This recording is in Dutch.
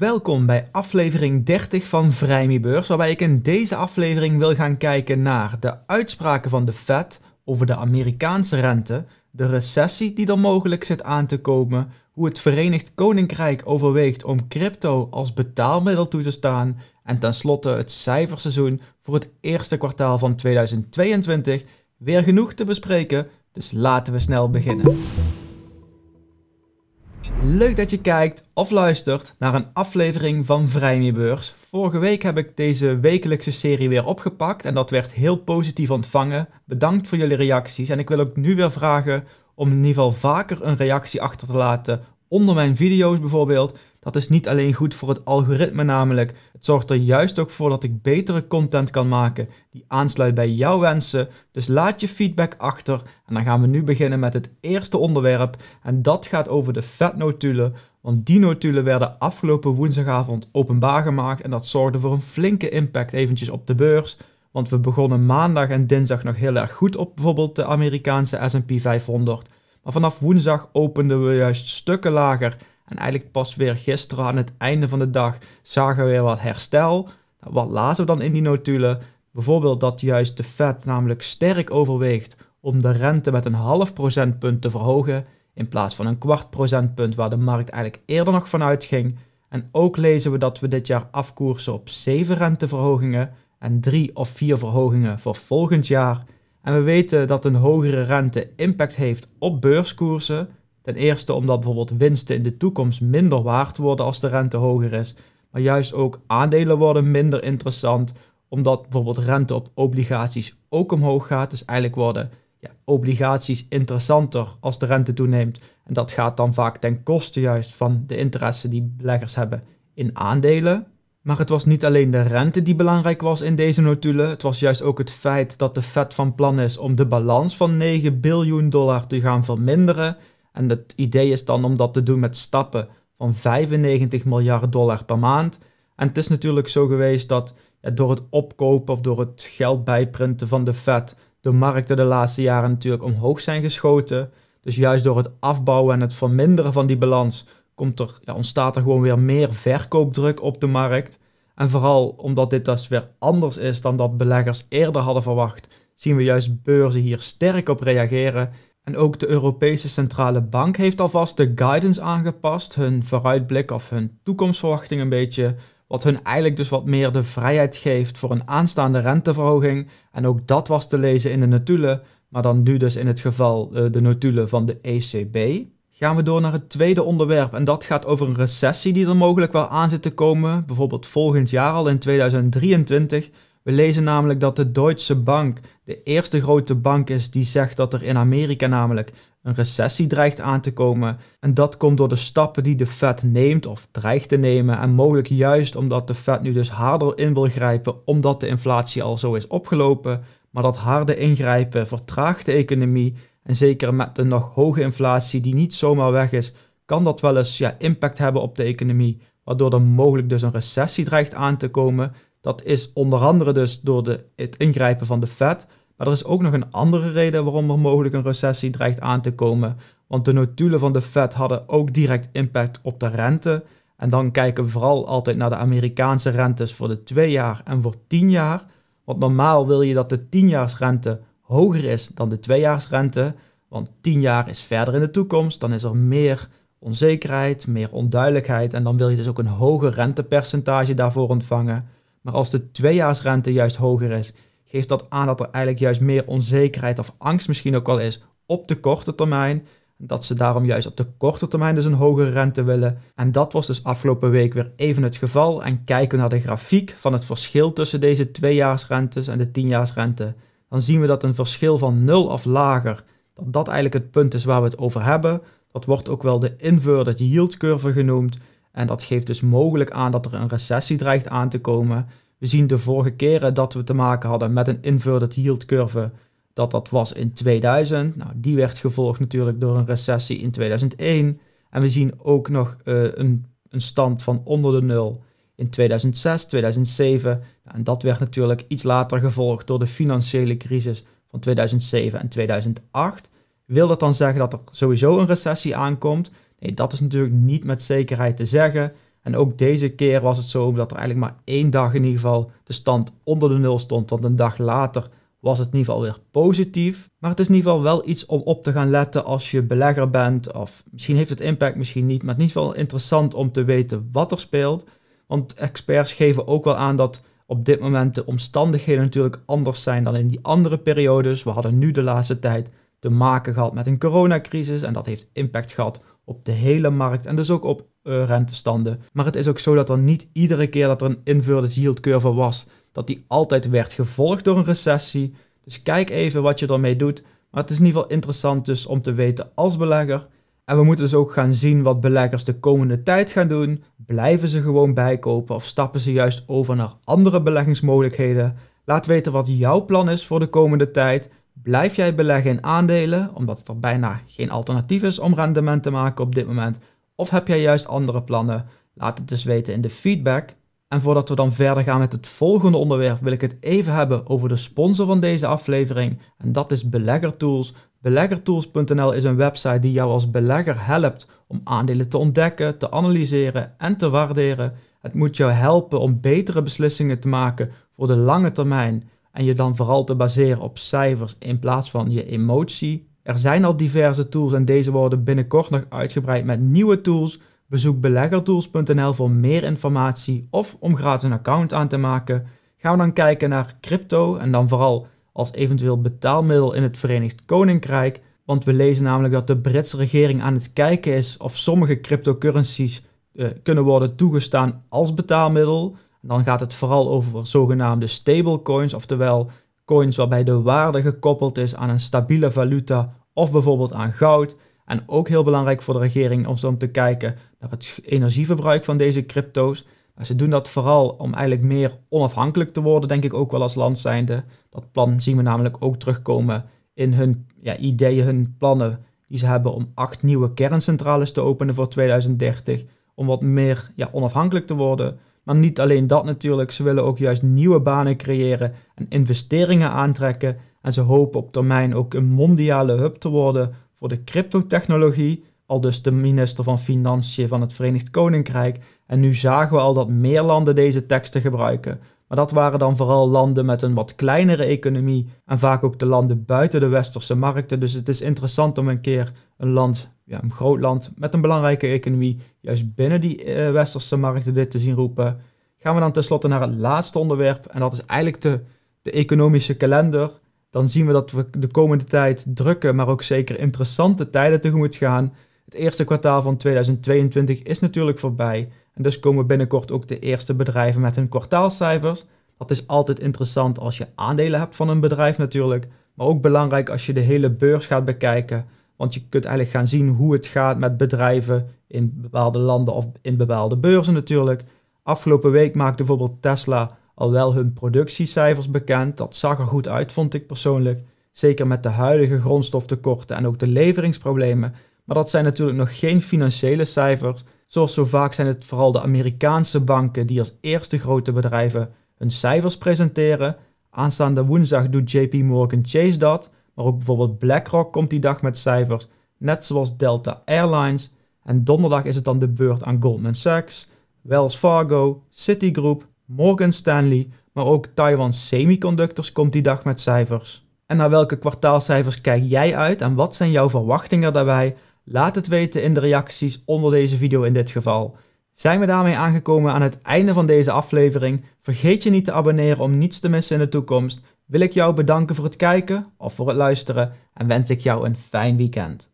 Welkom bij aflevering 30 van Vrijmiebeurs, waarbij ik in deze aflevering wil gaan kijken naar de uitspraken van de FED over de Amerikaanse rente, de recessie die er mogelijk zit aan te komen, hoe het Verenigd Koninkrijk overweegt om crypto als betaalmiddel toe te staan en tenslotte het cijferseizoen voor het eerste kwartaal van 2022. Weer genoeg te bespreken, dus laten we snel beginnen. Leuk dat je kijkt of luistert naar een aflevering van Vrijmiebeurs. Vorige week heb ik deze wekelijkse serie weer opgepakt en dat werd heel positief ontvangen. Bedankt voor jullie reacties en ik wil ook nu weer vragen om in ieder geval vaker een reactie achter te laten onder mijn video's bijvoorbeeld. Dat is niet alleen goed voor het algoritme namelijk, het zorgt er juist ook voor dat ik betere content kan maken die aansluit bij jouw wensen. Dus laat je feedback achter en dan gaan we nu beginnen met het eerste onderwerp en dat gaat over de FED-notulen. Want die notulen werden afgelopen woensdagavond openbaar gemaakt en dat zorgde voor een flinke impact eventjes op de beurs. Want we begonnen maandag en dinsdag nog heel erg goed op bijvoorbeeld de Amerikaanse S&P 500. Maar vanaf woensdag openden we juist stukken lager. En eigenlijk pas weer gisteren aan het einde van de dag zagen we weer wat herstel. Nou, wat lazen we dan in die notulen? Bijvoorbeeld dat juist de Fed namelijk sterk overweegt om de rente met een half procentpunt te verhogen. In plaats van een kwart procentpunt waar de markt eigenlijk eerder nog van uitging. En ook lezen we dat we dit jaar afkoersen op 7 renteverhogingen en 3 of 4 verhogingen voor volgend jaar. En we weten dat een hogere rente impact heeft op beurskoersen. Ten eerste omdat bijvoorbeeld winsten in de toekomst minder waard worden als de rente hoger is. Maar juist ook aandelen worden minder interessant. Omdat bijvoorbeeld rente op obligaties ook omhoog gaat. Dus eigenlijk worden obligaties interessanter als de rente toeneemt. En dat gaat dan vaak ten koste juist van de interesse die beleggers hebben in aandelen. Maar het was niet alleen de rente die belangrijk was in deze notulen. Het was juist ook het feit dat de Fed van plan is om de balans van $9 biljoen te gaan verminderen. En het idee is dan om dat te doen met stappen van $95 miljard per maand. En het is natuurlijk zo geweest dat door het opkopen of door het geld bijprinten van de Fed de markten de laatste jaren natuurlijk omhoog zijn geschoten. Dus juist door het afbouwen en het verminderen van die balans ontstaat er gewoon weer meer verkoopdruk op de markt. En vooral omdat dit dus weer anders is dan dat beleggers eerder hadden verwacht, zien we juist beurzen hier sterk op reageren. En ook de Europese Centrale Bank heeft alvast de guidance aangepast, hun vooruitblik of hun toekomstverwachting een beetje, wat hun eigenlijk dus wat meer de vrijheid geeft voor een aanstaande renteverhoging. En ook dat was te lezen in de notulen, maar dan nu dus in het geval de notulen van de ECB. Gaan we door naar het tweede onderwerp en dat gaat over een recessie die er mogelijk wel aan zit te komen, bijvoorbeeld volgend jaar al in 2023. We lezen namelijk dat de Deutsche Bank de eerste grote bank is die zegt dat er in Amerika namelijk een recessie dreigt aan te komen. En dat komt door de stappen die de Fed neemt of dreigt te nemen. En mogelijk juist omdat de Fed nu dus harder in wil grijpen omdat de inflatie al zo is opgelopen. Maar dat harde ingrijpen vertraagt de economie. En zeker met de nog hoge inflatie die niet zomaar weg is, kan dat wel eens impact hebben op de economie. Waardoor er mogelijk dus een recessie dreigt aan te komen. Dat is onder andere dus door het ingrijpen van de Fed. Maar er is ook nog een andere reden waarom er mogelijk een recessie dreigt aan te komen. Want de notulen van de Fed hadden ook direct impact op de rente. En dan kijken we vooral altijd naar de Amerikaanse rentes voor de 2 jaar en voor 10 jaar. Want normaal wil je dat de 10-jaarsrente hoger is dan de 2-jaarsrente. Want 10 jaar is verder in de toekomst, dan is er meer onzekerheid, meer onduidelijkheid. En dan wil je dus ook een hoger rentepercentage daarvoor ontvangen. Maar als de 2-jaarsrente juist hoger is, geeft dat aan dat er eigenlijk juist meer onzekerheid of angst misschien ook wel is op de korte termijn. Dat ze daarom juist op de korte termijn dus een hogere rente willen. En dat was dus afgelopen week weer even het geval. En kijken we naar de grafiek van het verschil tussen deze 2-jaarsrentes en de 10-jaarsrente. Dan zien we dat een verschil van 0 of lager, dat eigenlijk het punt is waar we het over hebben. Dat wordt ook wel de inverted yield curve genoemd. En dat geeft dus mogelijk aan dat er een recessie dreigt aan te komen. We zien de vorige keren dat we te maken hadden met een inverted yield curve, dat was in 2000. Nou, die werd gevolgd natuurlijk door een recessie in 2001. En we zien ook nog een stand van onder de 0 in 2006, 2007. En dat werd natuurlijk iets later gevolgd door de financiële crisis van 2007 en 2008. Wil dat dan zeggen dat er sowieso een recessie aankomt? Nee, dat is natuurlijk niet met zekerheid te zeggen. En ook deze keer was het zo dat er eigenlijk maar één dag in ieder geval de stand onder de nul stond. Want een dag later was het in ieder geval weer positief. Maar het is in ieder geval wel iets om op te gaan letten als je belegger bent. Of misschien heeft het impact, misschien niet. Maar het is in ieder geval interessant om te weten wat er speelt. Want experts geven ook wel aan dat op dit moment de omstandigheden natuurlijk anders zijn dan in die andere periodes. We hadden nu de laatste tijd te maken gehad met een coronacrisis. En dat heeft impact gehad op de hele markt en dus ook op rentestanden. Maar het is ook zo dat er niet iedere keer dat er een inverted yield curve was, dat die altijd werd gevolgd door een recessie. Dus kijk even wat je ermee doet. Maar het is in ieder geval interessant dus om te weten als belegger. En we moeten dus ook gaan zien wat beleggers de komende tijd gaan doen. Blijven ze gewoon bijkopen of stappen ze juist over naar andere beleggingsmogelijkheden? Laat weten wat jouw plan is voor de komende tijd. Blijf jij beleggen in aandelen, omdat het er bijna geen alternatief is om rendement te maken op dit moment? Of heb jij juist andere plannen? Laat het dus weten in de feedback. En voordat we dan verder gaan met het volgende onderwerp, wil ik het even hebben over de sponsor van deze aflevering. En dat is Beleggertools. Beleggertools.nl is een website die jou als belegger helpt om aandelen te ontdekken, te analyseren en te waarderen. Het moet jou helpen om betere beslissingen te maken voor de lange termijn. En je dan vooral te baseren op cijfers in plaats van je emotie. Er zijn al diverse tools en deze worden binnenkort nog uitgebreid met nieuwe tools. Bezoek beleggertools.nl voor meer informatie of om gratis een account aan te maken. Gaan we dan kijken naar crypto en dan vooral als eventueel betaalmiddel in het Verenigd Koninkrijk. Want we lezen namelijk dat de Britse regering aan het kijken is of sommige cryptocurrencies kunnen worden toegestaan als betaalmiddel. En dan gaat het vooral over zogenaamde stablecoins, oftewel coins waarbij de waarde gekoppeld is aan een stabiele valuta of bijvoorbeeld aan goud. En ook heel belangrijk voor de regering om zo te kijken naar het energieverbruik van deze crypto's. Nou, ze doen dat vooral om eigenlijk meer onafhankelijk te worden, denk ik ook wel als land zijnde. Dat plan zien we namelijk ook terugkomen in hun ideeën, hun plannen die ze hebben om 8 nieuwe kerncentrales te openen voor 2030. Om wat meer onafhankelijk te worden. Maar niet alleen dat natuurlijk, ze willen ook juist nieuwe banen creëren en investeringen aantrekken. En ze hopen op termijn ook een mondiale hub te worden voor de cryptotechnologie, aldus de minister van Financiën van het Verenigd Koninkrijk. En nu zagen we al dat meer landen deze teksten gebruiken. Maar dat waren dan vooral landen met een wat kleinere economie en vaak ook de landen buiten de westerse markten. Dus het is interessant om een keer een land, een groot land met een belangrijke economie, juist binnen die westerse markten dit te zien roepen. Gaan we dan tenslotte naar het laatste onderwerp en dat is eigenlijk de economische kalender. Dan zien we dat we de komende tijd drukke, maar ook zeker interessante tijden tegemoet gaan. Het eerste kwartaal van 2022 is natuurlijk voorbij. En dus komen binnenkort ook de eerste bedrijven met hun kwartaalcijfers. Dat is altijd interessant als je aandelen hebt van een bedrijf natuurlijk. Maar ook belangrijk als je de hele beurs gaat bekijken. Want je kunt eigenlijk gaan zien hoe het gaat met bedrijven in bepaalde landen of in bepaalde beurzen natuurlijk. Afgelopen week maakte bijvoorbeeld Tesla al wel hun productiecijfers bekend. Dat zag er goed uit, vond ik persoonlijk. Zeker met de huidige grondstoftekorten en ook de leveringsproblemen. Maar dat zijn natuurlijk nog geen financiële cijfers. Zoals zo vaak zijn het vooral de Amerikaanse banken die als eerste grote bedrijven hun cijfers presenteren. Aanstaande woensdag doet JP Morgan Chase dat. Maar ook bijvoorbeeld BlackRock komt die dag met cijfers. Net zoals Delta Airlines. En donderdag is het dan de beurt aan Goldman Sachs, Wells Fargo, Citigroup, Morgan Stanley, maar ook Taiwan Semiconductors komt die dag met cijfers. En naar welke kwartaalcijfers kijk jij uit en wat zijn jouw verwachtingen daarbij? Laat het weten in de reacties onder deze video in dit geval. Zijn we daarmee aangekomen aan het einde van deze aflevering? Vergeet je niet te abonneren om niets te missen in de toekomst. Wil ik jou bedanken voor het kijken of voor het luisteren en wens ik jou een fijn weekend.